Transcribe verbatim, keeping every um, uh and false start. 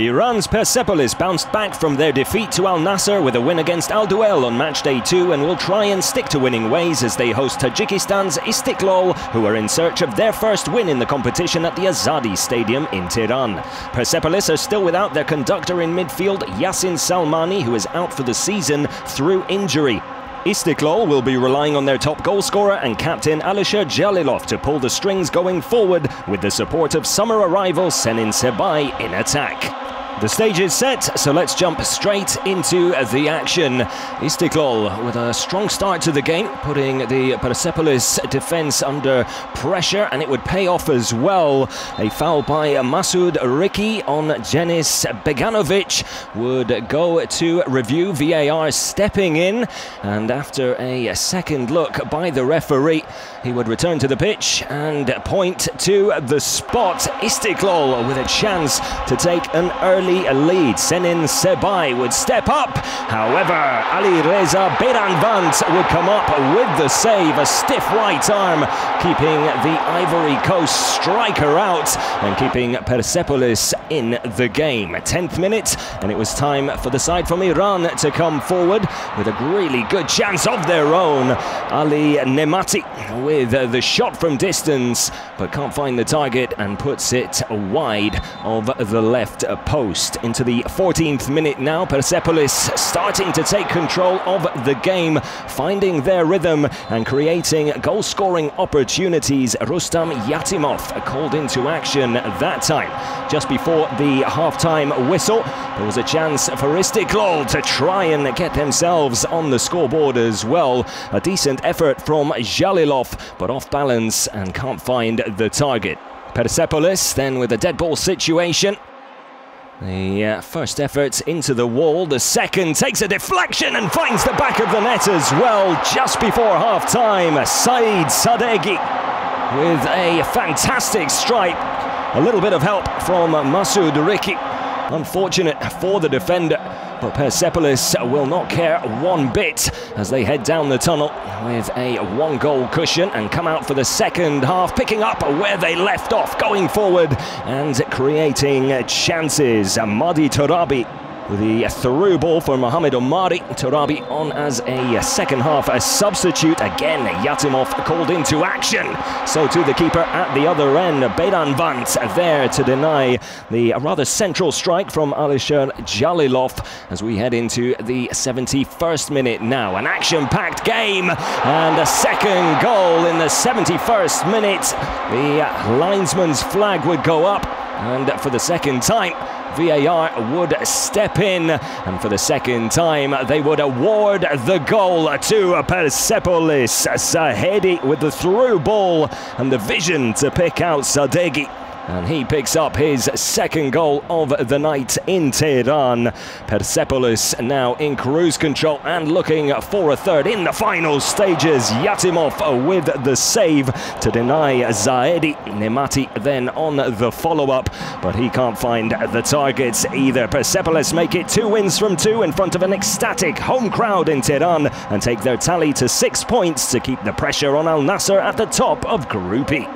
Iran's Persepolis bounced back from their defeat to Al Nassr with a win against Al-Duhail on match day two and will try and stick to winning ways as they host Tajikistan's Istiklol, who are in search of their first win in the competition at the Azadi Stadium in Tehran. Persepolis are still without their conductor in midfield Yasin Salmani, who is out for the season through injury. Istiklol will be relying on their top goalscorer and captain Alisher Dzhalilov to pull the strings going forward with the support of summer arrival Senin Sebai in attack. The stage is set, so let's jump straight into the action. Istiklol with a strong start to the game, putting the Persepolis defence under pressure, and it would pay off as well. A foul by Masoud Riki on Janis Beganovic would go to review. V A R stepping in, and after a second look by the referee, he would return to the pitch and point to the spot. Istiklol with a chance to take an early a lead. Senin Sebai would step up, however Alireza Beiranvand would come up with the save, a stiff right arm keeping the Ivory Coast striker out and keeping Persepolis in the game. tenth minute, and it was time for the side from Iran to come forward with a really good chance of their own. Ali Nemati with the shot from distance, but can't find the target and puts it wide of the left post. Into the fourteenth minute now, Persepolis starting to take control of the game, finding their rhythm and creating goal-scoring opportunities. Rustam Yatimov called into action that time. Just before the half-time whistle, there was a chance for Istiklol to try and get themselves on the scoreboard as well. A decent effort from Dzhalilov, but off balance and can't find the target. Persepolis then with a dead ball situation. The uh, first effort into the wall, the second takes a deflection and finds the back of the net as well. Just before half-time, Saied Sadeghi with a fantastic strike. A little bit of help from Masoud Riki. Unfortunate for the defender, but Persepolis will not care one bit as they head down the tunnel with a one-goal cushion and come out for the second half, picking up where they left off, going forward and creating chances. Mehdi Torabi with the through ball for Mohamed Omari. Torabi on as a second half a substitute. Again, Yatimov called into action. So to the keeper at the other end, Beiranvand there to deny the rather central strike from Alisher Dzhalilov as we head into the seventy-first minute now. An action-packed game and a second goal in the seventy-first minute. The linesman's flag would go up, and for the second time, V A R would step in, and for the second time they would award the goal to Persepolis. Sahedi with the through ball and the vision to pick out Sadeghi, and he picks up his second goal of the night in Tehran. Persepolis now in cruise control and looking for a third in the final stages. Yatimov with the save to deny Zaedi Nemati then on the follow-up, but he can't find the targets either. Persepolis make it two wins from two in front of an ecstatic home crowd in Tehran and take their tally to six points to keep the pressure on Al Nassr at the top of Group E.